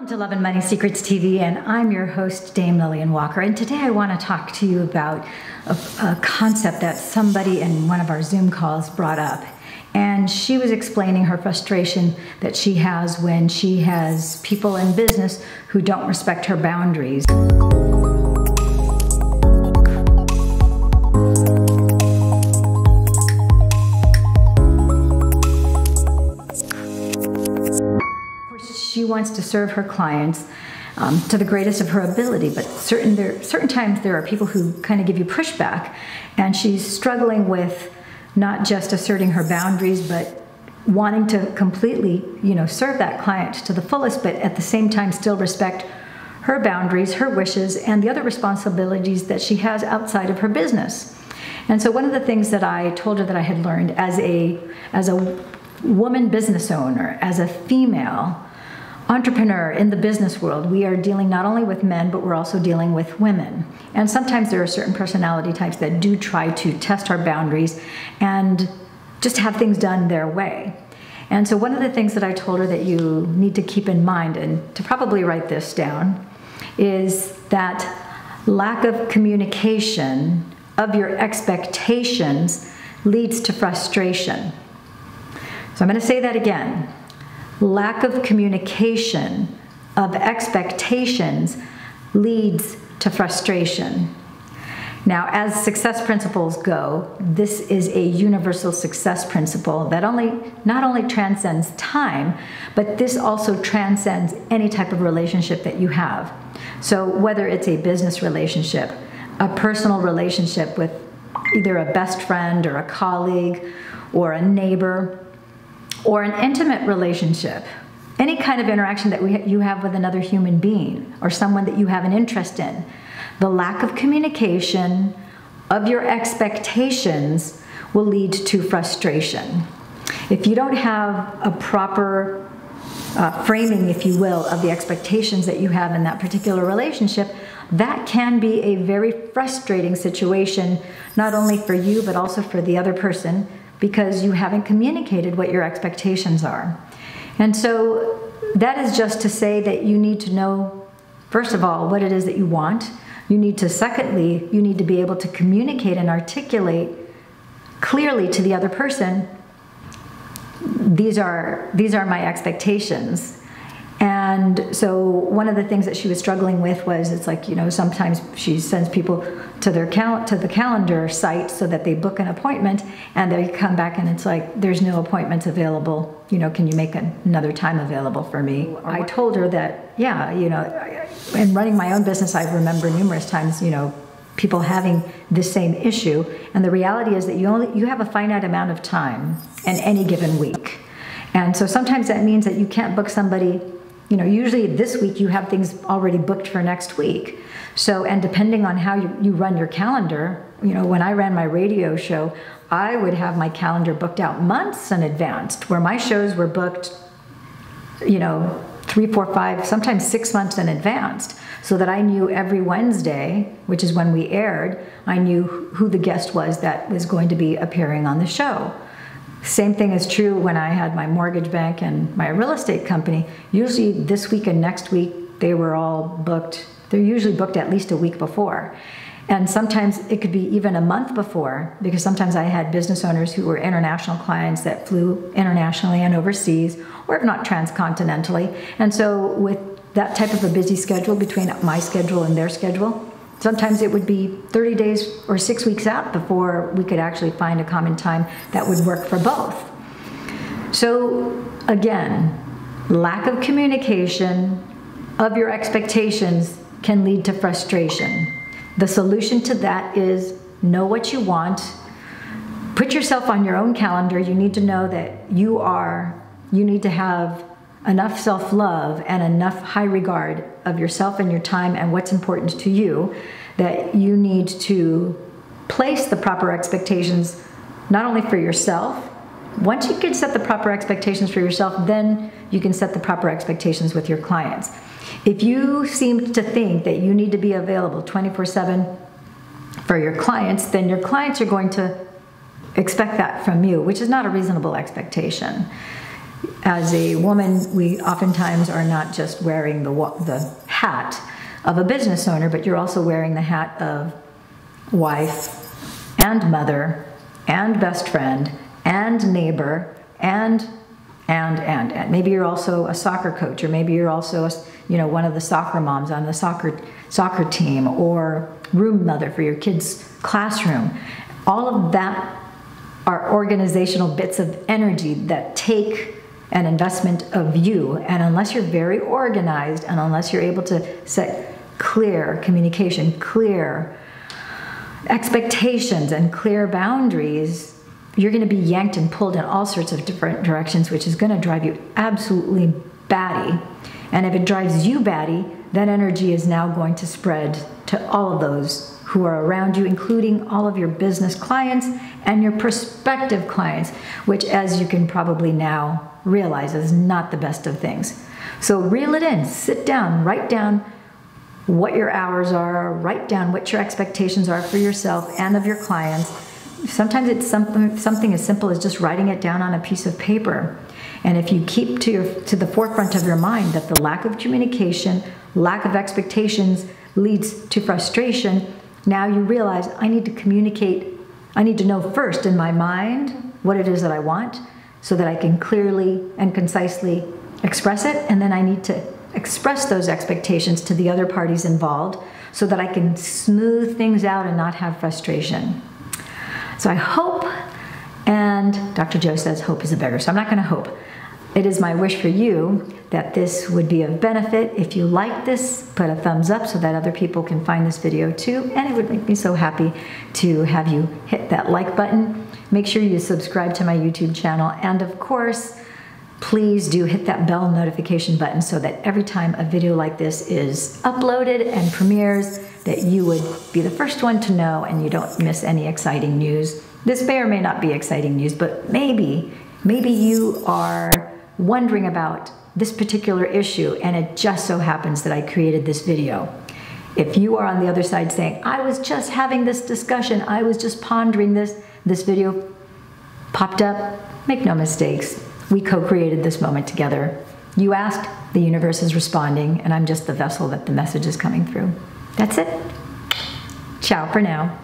Welcome to Love and Money Secrets TV, and I'm your host, Dame Lillian Walker, and today I want to talk to you about a concept that somebody in one of our Zoom calls brought up. And she was explaining her frustration that she has when she has people in business who don't respect her boundaries. She wants to serve her clients to the greatest of her ability, but certain times there are people who kind of give you pushback, and she's struggling with not just asserting her boundaries, but wanting to completely, you know, serve that client to the fullest, but at the same time still respect her boundaries, her wishes, and the other responsibilities that she has outside of her business. And so one of the things that I told her that I had learned as a woman business owner, as a female entrepreneur in the business world, we are dealing not only with men, but we're also dealing with women. And sometimes there are certain personality types that do try to test our boundaries and just have things done their way. And so one of the things that I told her that you need to keep in mind, and to probably write this down, is that lack of communication of your expectations leads to frustration. So I'm going to say that again. Lack of communication of expectations leads to frustration. Now, as success principles go, this is a universal success principle that not only transcends time, but this also transcends any type of relationship that you have. So whether it's a business relationship, a personal relationship with either a best friend or a colleague or a neighbor, or an intimate relationship, any kind of interaction that you have with another human being or someone that you have an interest in, the lack of communication of your expectations will lead to frustration. If you don't have a proper framing, if you will, of the expectations that you have in that particular relationship, that can be a very frustrating situation, not only for you, but also for the other person, because you haven't communicated what your expectations are. And so that is just to say that you need to know, first of all, what it is that you want. You need to, secondly, you need to be able to communicate and articulate clearly to the other person, these are my expectations. And so one of the things that she was struggling with was, it's like, you know, sometimes she sends people to the calendar site so that they book an appointment, and they come back and it's like, there's no appointments available, you know, can you make another time available for me? I told her that, yeah, you know, in running my own business, I remember numerous times, you know, people having the same issue, and the reality is that you have a finite amount of time in any given week. And so sometimes that means that you can't book somebody. You know, usually this week you have things already booked for next week. So, and depending on how you run your calendar, you know, when I ran my radio show, I would have my calendar booked out months in advance, where my shows were booked, you know, 3, 4, 5, sometimes 6 months in advance, so that I knew every Wednesday, which is when we aired, I knew who the guest was that was going to be appearing on the show. Same thing is true when I had my mortgage bank and my real estate company. Usually this week and next week, they were all booked. They're usually booked at least a week before. And sometimes it could be even a month before, because sometimes I had business owners who were international clients that flew internationally and overseas, or if not transcontinentally. And so with that type of a busy schedule between my schedule and their schedule, sometimes it would be 30 days or 6 weeks out before we could actually find a common time that would work for both. So again, lack of communication of your expectations can lead to frustration. The solution to that is know what you want, put yourself on your own calendar. You need to know that you need to have enough self-love and enough high regard of yourself and your time and what's important to you, that you need to place the proper expectations not only for yourself. Once you can set the proper expectations for yourself, then you can set the proper expectations with your clients. If you seem to think that you need to be available 24/7 for your clients, then your clients are going to expect that from you, which is not a reasonable expectation. as a woman, we oftentimes are not just wearing the hat of a business owner, but you're also wearing the hat of wife and mother and best friend and neighbor and. Maybe you're also a soccer coach, or maybe you're also a, one of the soccer moms on the soccer team, or room mother for your kids' classroom. All of that are organizational bits of energy that take an investment of you, and unless you're very organized and unless you're able to set clear communication, clear expectations, and clear boundaries, you're going to be yanked and pulled in all sorts of different directions, which is going to drive you absolutely batty. And if it drives you batty, that energy is now going to spread to all of those who are around you, including all of your business clients and your prospective clients, which, as you can probably now realize, is not the best of things. So reel it in, sit down, write down what your hours are, write down what your expectations are for yourself and of your clients. Sometimes it's something as simple as just writing it down on a piece of paper. And if you keep to the forefront of your mind that the lack of communication, lack of expectations leads to frustration, now you realize I need to communicate. I need to know first in my mind what it is that I want so that I can clearly and concisely express it. And then I need to express those expectations to the other parties involved so that I can smooth things out and not have frustration. So I hope, and Dr. Joe says hope is a beggar, so I'm not going to hope. It is my wish for you that this would be of benefit. If you like this, put a thumbs up so that other people can find this video too, and it would make me so happy to have you hit that like button. Make sure you subscribe to my YouTube channel, and of course, please do hit that bell notification button so that every time a video like this is uploaded and premieres, that you would be the first one to know and you don't miss any exciting news. This may or may not be exciting news, but maybe you are wondering about this particular issue and it just so happens that I created this video. If you are on the other side saying, I was just having this discussion, I was just pondering this, this video popped up, make no mistakes. We co-created this moment together. You asked, the universe is responding, and I'm just the vessel that the message is coming through. That's it. Ciao for now.